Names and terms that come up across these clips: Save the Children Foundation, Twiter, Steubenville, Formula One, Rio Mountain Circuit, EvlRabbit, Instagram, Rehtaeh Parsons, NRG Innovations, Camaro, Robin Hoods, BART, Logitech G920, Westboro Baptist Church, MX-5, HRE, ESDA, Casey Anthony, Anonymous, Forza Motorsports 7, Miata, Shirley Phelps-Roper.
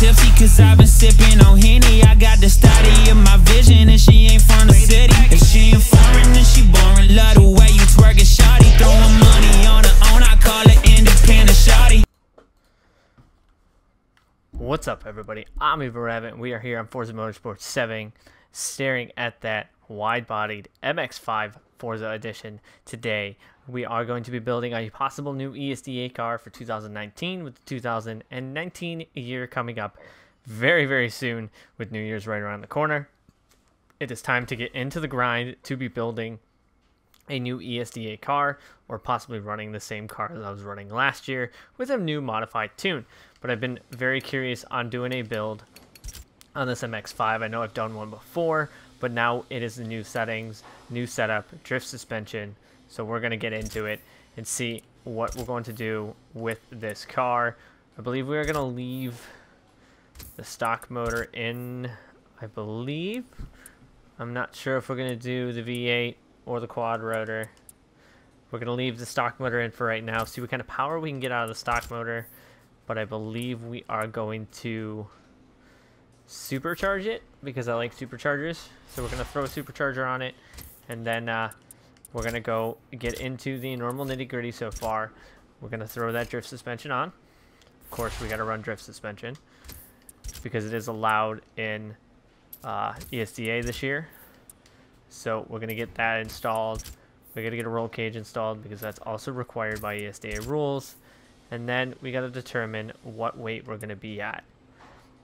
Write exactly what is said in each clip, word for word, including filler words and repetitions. tipsy, cause I've been sipping on Henny. I got the study of my vision, and she ain't from the city. If she ain't foreign, then she boring. Love the way you twerking, shawty. Throwing money on her own, I call it independent, shawty. What's up, everybody? I'm EvlRabbit. We are here on Forza Motorsports seven, staring at that wide-bodied M X five Forza edition. Today we are going to be building a possible new E S D A car for two thousand nineteen, with the two thousand nineteen year coming up very very soon, with New Year's right around the corner. It is time to get into the grind to be building a new E S D A car, or possibly running the same car that I was running last year with a new modified tune. But I've been very curious on doing a build on this M X five. I know I've done one before, but now it is the new settings, new setup, drift suspension. So we're going to get into it and see what we're going to do with this car. I believe we are going to leave the stock motor in, I believe. I'm not sure if we're going to do the V eight or the quad rotor. We're going to leave the stock motor in for right now, see what kind of power we can get out of the stock motor. But I believe we are going to supercharge it, because I like superchargers. So we're gonna throw a supercharger on it, and then uh, we're gonna go get into the normal nitty-gritty. So far we're gonna throw that drift suspension on. Of course we gotta run drift suspension because it is allowed in uh, E S D A this year. So we're gonna get that installed. We're gonna get a roll cage installed because that's also required by E S D A rules. And then we gotta determine what weight we're gonna be at,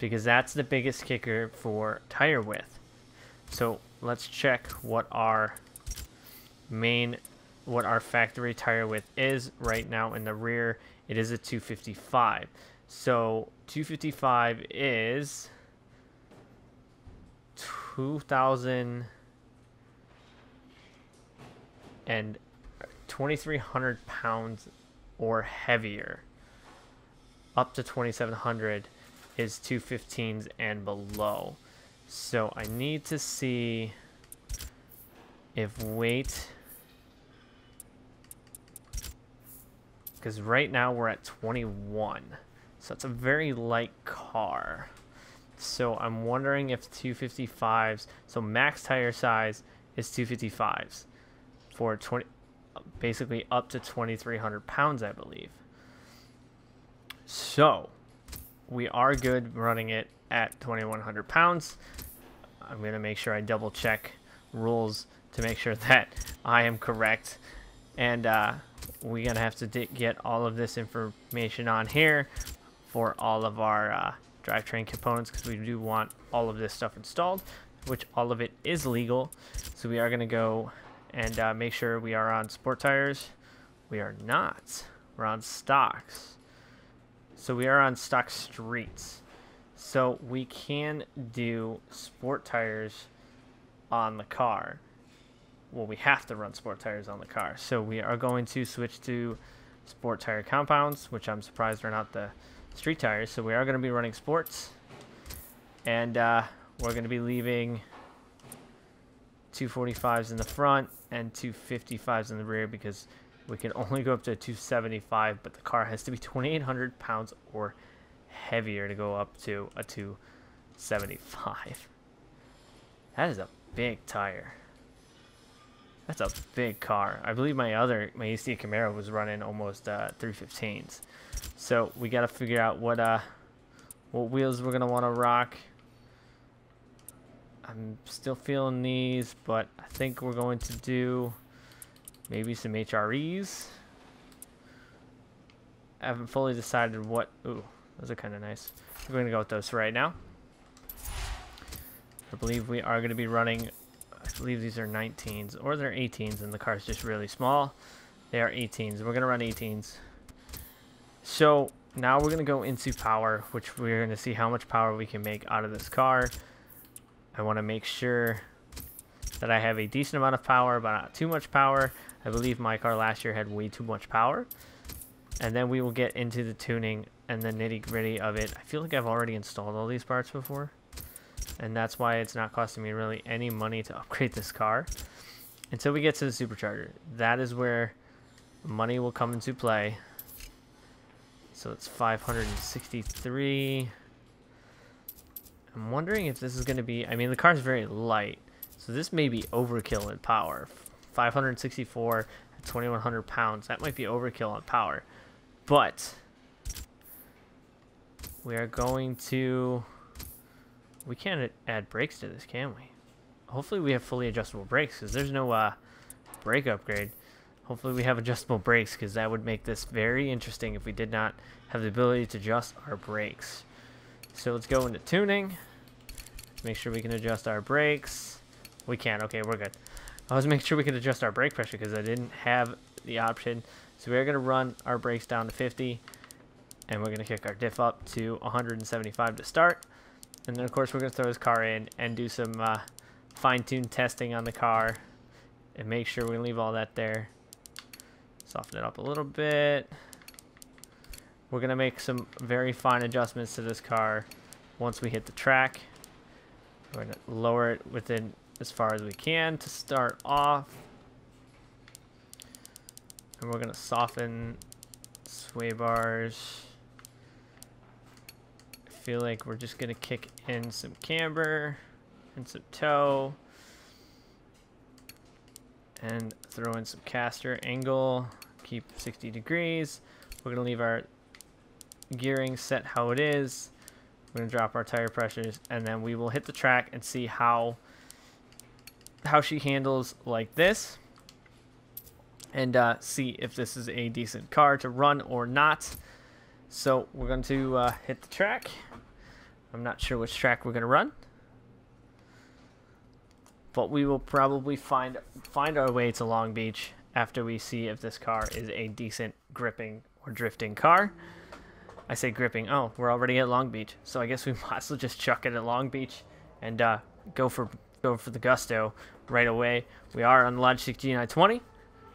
because that's the biggest kicker for tire width. So let's check what our main, what our factory tire width is right now in the rear. It is a two fifty-five. So two fifty-five is two thousand and twenty-three hundred pounds or heavier. Up to twenty-seven hundred. Is two fifteens and below. So I need to see if weight, because right now we're at twenty-one, so it's a very light car. So I'm wondering if two fifty-fives, so max tire size is two fifty-fives for twenty, basically up to twenty-three hundred pounds, I believe. So we are good running it at twenty-one hundred pounds. I'm going to make sure I double check rules to make sure that I am correct. And uh, we're going to have to get all of this information on here for all of our uh, drivetrain components, because we do want all of this stuff installed, which all of it is legal. So we are going to go and uh, make sure we are on sport tires. We are not. We're on stocks. So we are on stock streets, so we can do sport tires on the car. Well, we have to run sport tires on the car. So we are going to switch to sport tire compounds, which I'm surprised are not the street tires. So we are going to be running sports, and uh, we're going to be leaving two forty-fives in the front and two fifty-fives in the rear, because we can only go up to two seventy-five, but the car has to be twenty-eight hundred pounds or heavier to go up to a two seventy-five. That is a big tire. That's a big car. I believe my other, my E S D A Camaro was running almost uh, three fifteens. So we got to figure out what uh, what wheels we're going to want to rock. I'm still feeling these, but I think we're going to do maybe some H R Es. I haven't fully decided what. Ooh, those are kind of nice. We're going to go with those for right now. I believe we are going to be running, I believe these are nineteens, or they're eighteens, and the car's just really small. They are eighteens. We're going to run eighteens. So now we're going to go into power, which we're going to see how much power we can make out of this car. I want to make sure that I have a decent amount of power, but not too much power. I believe my car last year had way too much power. And then we will get into the tuning and the nitty-gritty of it. I feel like I've already installed all these parts before, and that's why it's not costing me really any money to upgrade this car until we get to the supercharger. That is where money will come into play. So it's five hundred sixty-three. I'm wondering if this is going to be, I mean, the car's very light, so this may be overkill in power. five hundred sixty-four at twenty-one hundred pounds, that might be overkill on power, but we are going to, we can't add brakes to this, can we? Hopefully we have fully adjustable brakes, because there's no uh, brake upgrade. Hopefully we have adjustable brakes, because that would make this very interesting if we did not have the ability to adjust our brakes. So let's go into tuning, make sure we can adjust our brakes. We can, okay, we're good. I was making sure we could adjust our brake pressure because I didn't have the option. So we're going to run our brakes down to fifty, and we're going to kick our diff up to one hundred seventy-five to start. And then, of course, we're going to throw this car in and do some uh, fine-tuned testing on the car and make sure we leave all that there. Soften it up a little bit. We're going to make some very fine adjustments to this car once we hit the track. We're going to lower it within as far as we can to start off, and we're gonna soften sway bars. I feel like we're just gonna kick in some camber and some toe and throw in some caster angle, keep sixty degrees. We're gonna leave our gearing set how it is. We're gonna drop our tire pressures, and then we will hit the track and see how how she handles like this, and uh, see if this is a decent car to run or not. So we're going to uh, hit the track. I'm not sure which track we're going to run, but we will probably find find our way to Long Beach after we see if this car is a decent gripping or drifting car. I say gripping, oh, we're already at Long Beach, so I guess we might as well just chuck it at Long Beach and uh, go for Go for the gusto right away. We are on the Logitech G nine twenty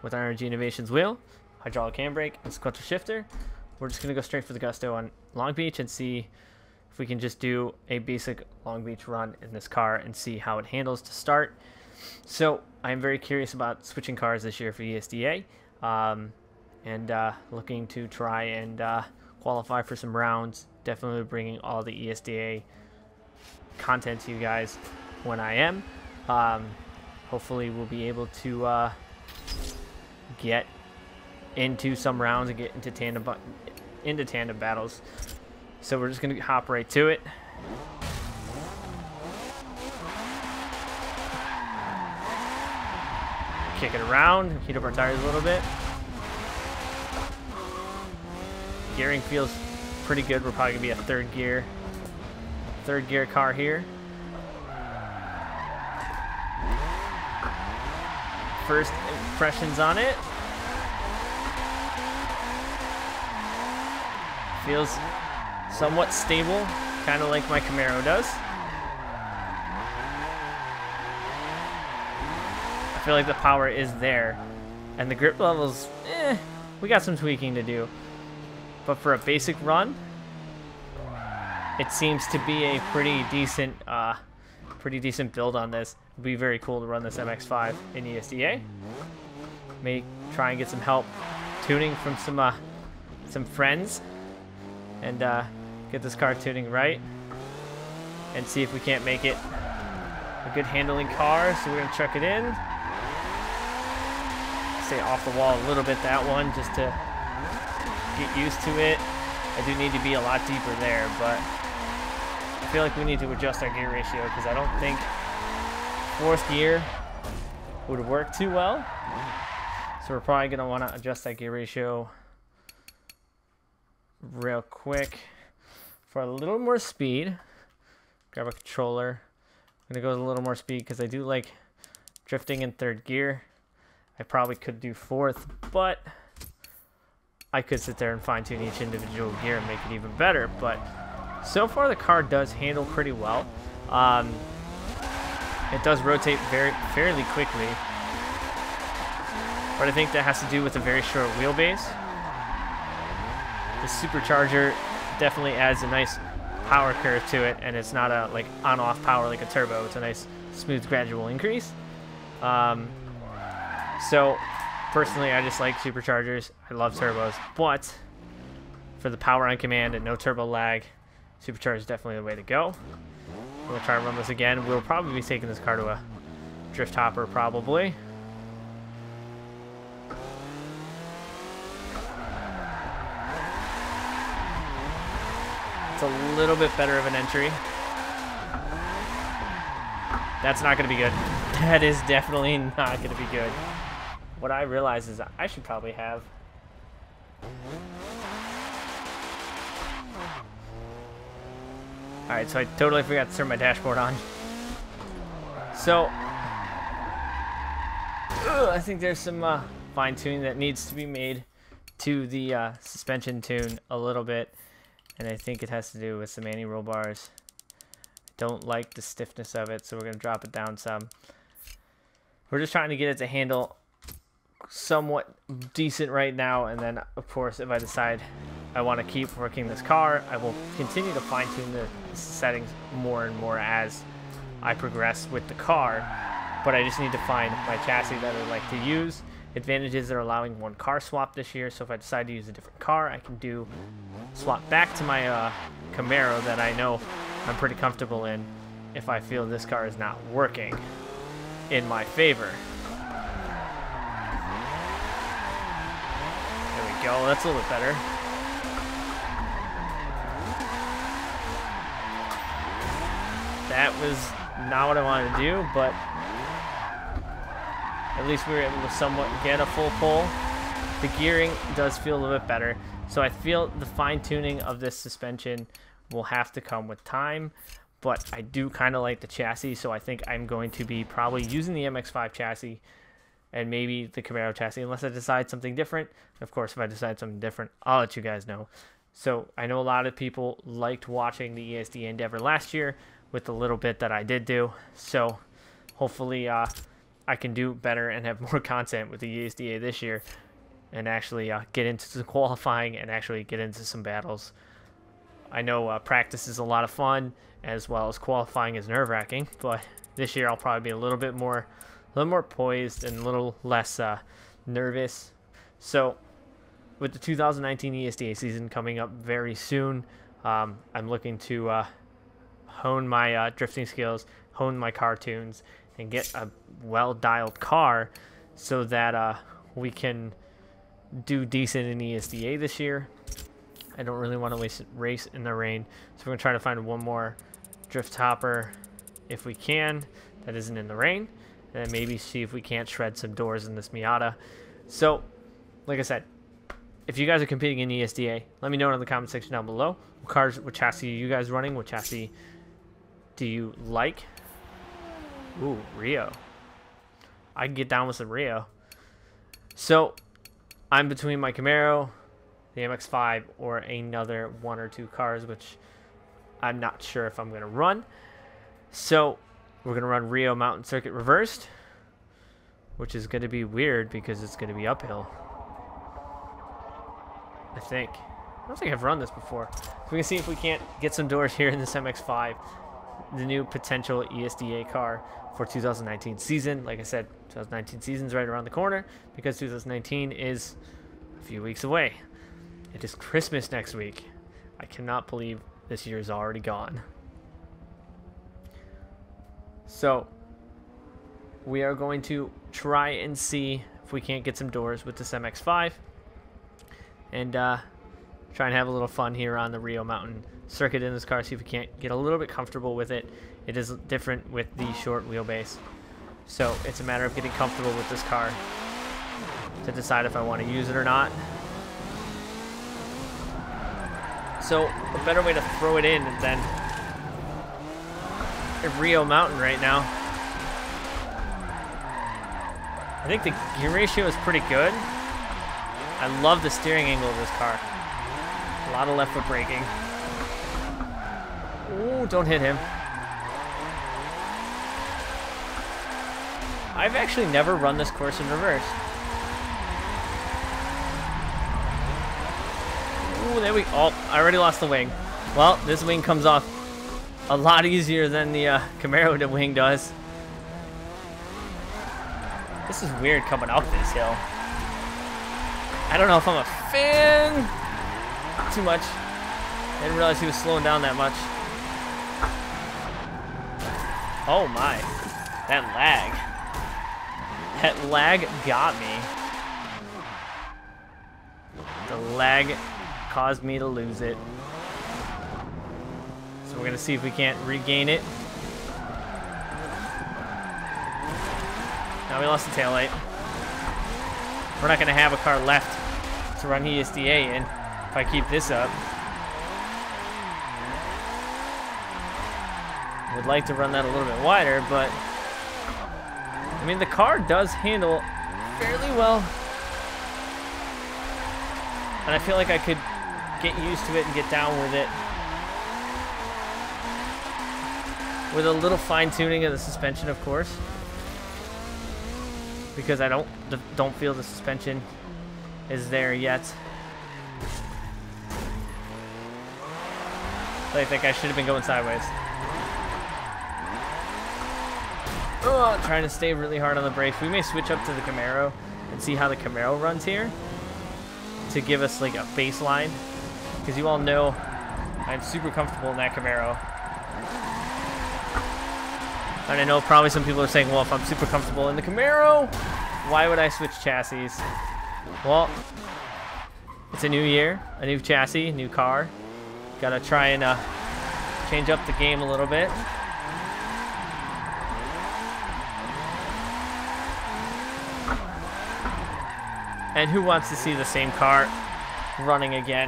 with our N R G Innovations wheel, hydraulic handbrake, and sequential shifter. We're just gonna go straight for the gusto on Long Beach and see if we can just do a basic Long Beach run in this car and see how it handles to start. So I'm very curious about switching cars this year for E S D A, um, and uh, looking to try and uh, qualify for some rounds. Definitely bringing all the E S D A content to you guys when I am. Um, hopefully we'll be able to uh, get into some rounds and get into tandem into tandem battles. So we're just gonna hop right to it. Kick it around, heat up our tires a little bit. Gearing feels pretty good. We're probably gonna be a third gear, third gear car here. First impressions on it. Feels somewhat stable, kind of like my Camaro does. I feel like the power is there, and the grip levels, eh, we got some tweaking to do. But for a basic run, it seems to be a pretty decent, uh, pretty decent build on this. It'd be very cool to run this M X five in E S D A. May try and get some help tuning from some uh, some friends, and uh, get this car tuning right, and see if we can't make it a good handling car. So we're gonna chuck it in, stay off the wall a little bit that one, just to get used to it. I do need to be a lot deeper there, but I feel like we need to adjust our gear ratio, because I don't think fourth gear would work too well. So we're probably going to want to adjust that gear ratio real quick for a little more speed. Grab a controller. I'm going to go with a little more speed because I do like drifting in third gear. I probably could do fourth, but I could sit there and fine tune each individual gear and make it even better. But so far the car does handle pretty well. Um, It does rotate very fairly quickly, but I think that has to do with a very short wheelbase. The supercharger definitely adds a nice power curve to it, and it's not a like on-off power like a turbo. It's a nice, smooth, gradual increase. Um, so, personally, I just like superchargers. I love turbos, but for the power on command and no turbo lag, supercharger is definitely the way to go. We'll try to run this again. We'll probably be taking this car to a drift hopper, probably. It's a little bit better of an entry. That's not going to be good. That is definitely not going to be good. What I realize is I should probably have... Alright, so I totally forgot to turn my dashboard on. So... Ugh, I think there's some uh, fine-tuning that needs to be made to the uh, suspension tune a little bit. And I think it has to do with some anti-roll bars. Don't like the stiffness of it, so we're going to drop it down some. We're just trying to get it to handle somewhat decent right now, and then of course if I decide I want to keep working this car, I will continue to fine-tune the settings more and more as I progress with the car. But I just need to find my chassis that I'd like to use. Advantages that are allowing one car swap this year, so if I decide to use a different car, I can do swap back to my uh, Camaro that I know I'm pretty comfortable in if I feel this car is not working in my favor. There we go, that's a little bit better. That was not what I wanted to do, but at least we were able to somewhat get a full pull. The gearing does feel a little bit better. So I feel the fine-tuning of this suspension will have to come with time, but I do kind of like the chassis, so I think I'm going to be probably using the M X five chassis and maybe the Camaro chassis, unless I decide something different. Of course, if I decide something different, I'll let you guys know. So I know a lot of people liked watching the E S D A Endeavor last year with the little bit that I did do, so hopefully uh, I can do better and have more content with the E S D A this year and actually uh, get into some qualifying and actually get into some battles. I know uh, practice is a lot of fun, as well as qualifying is nerve-wracking, but this year I'll probably be a little bit more a little more poised and a little less uh, nervous. So with the two thousand nineteen E S D A season coming up very soon, um, I'm looking to uh, hone my uh, drifting skills, hone my car tunes, and get a well-dialed car so that uh, we can do decent in E S D A this year. I don't really want to race in the rain, so we're going to try to find one more drift hopper if we can that isn't in the rain, and then maybe see if we can't shred some doors in this Miata. So, like I said, if you guys are competing in E S D A, let me know in the comment section down below. What cars, what chassis are you guys running? What chassis do you like? Ooh, Rio. I can get down with some Rio. So, I'm between my Camaro, the M X five, or another one or two cars, which I'm not sure if I'm going to run. So we're going to run Rio Mountain Circuit reversed, which is going to be weird because it's going to be uphill, I think. I don't think I've run this before. So we can see if we can't get some doors here in this M X five, the new potential E S D A car for two thousand nineteen season. Like I said, two thousand nineteen season's right around the corner because two thousand nineteen is a few weeks away. It is Christmas next week. I cannot believe this year is already gone. So we are going to try and see if we can't get some doors with this M X five and uh, try and have a little fun here on the Rio Mountain Circuit in this car, see if we can't get a little bit comfortable with it. It is different with the short wheelbase, so it's a matter of getting comfortable with this car to decide if I want to use it or not. So a better way to throw it in than Rio Mountain right now. I think the gear ratio is pretty good. I love the steering angle of this car. A lot of left foot braking. Ooh, don't hit him. I've actually never run this course in reverse. Ooh, there we go. Oh, I already lost the wing. Well, this wing comes off a lot easier than the uh, Camaro the wing does. This is weird coming up this hill. I don't know if I'm a fan too much. I didn't realize he was slowing down that much. Oh my, that lag. That lag got me. The lag caused me to lose it. So we're gonna see if we can't regain it. Now we lost the taillight. We're not gonna have a car left to run E S D A in if I keep this up. Would like to run that a little bit wider, but I mean the car does handle fairly well, and I feel like I could get used to it and get down with it with a little fine-tuning of the suspension, of course, because I don't don't feel the suspension is there yet. So I think I should have been going sideways. Oh, trying to stay really hard on the brakes. We may switch up to the Camaro and see how the Camaro runs here to give us like a baseline, because you all know I'm super comfortable in that Camaro. And I know probably some people are saying, well, if I'm super comfortable in the Camaro, why would I switch chassis? Well, it's a new year, a new chassis, new car. Gotta try and uh, change up the game a little bit. And who wants to see the same car running again?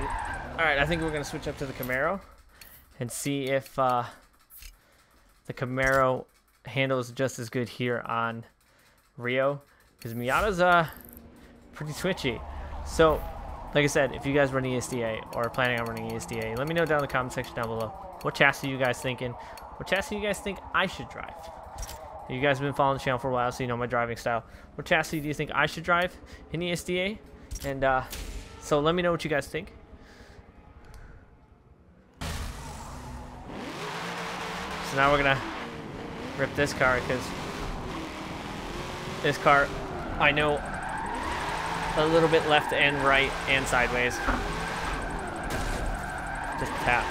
All right, I think we're gonna switch up to the Camaro and see if uh, the Camaro handles just as good here on Rio, because Miata's uh, pretty twitchy. So, like I said, if you guys run E S D A or are planning on running E S D A, let me know down in the comment section down below. What chassis are you guys thinking? What chassis you guys think I should drive? You guys have been following the channel for a while, so you know my driving style. What chassis do you think I should drive in E S D A? And uh, so let me know what you guys think. So now we're gonna rip this car, because this car, I know a little bit left and right and sideways. Just tap.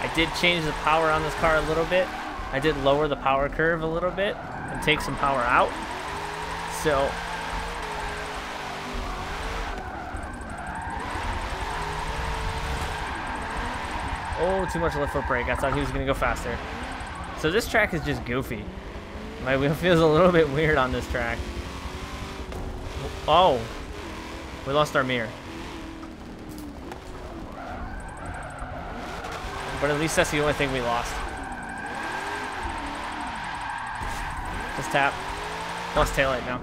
I did change the power on this car a little bit. I did lower the power curve a little bit and take some power out. So oh, too much left foot brake. I thought he was gonna go faster. So this track is just goofy. My wheel feels a little bit weird on this track. Oh, we lost our mirror. But at least that's the only thing we lost. Just tap. Lost taillight now.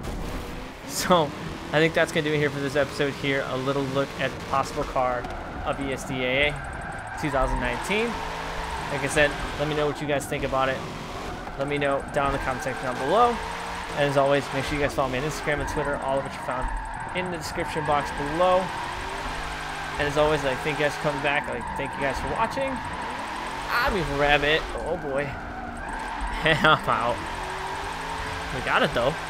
So I think that's going to do it here for this episode here. A little look at the possible car of E S D A twenty nineteen. Like I said, let me know what you guys think about it. Let me know down in the comment section down below. And as always, make sure you guys follow me on Instagram and Twitter, all of which are found in the description box below. And as always, I like, thank you guys for coming back. I like, thank you guys for watching. I'm EvlRabbit. Oh boy. I'm out. We got it though.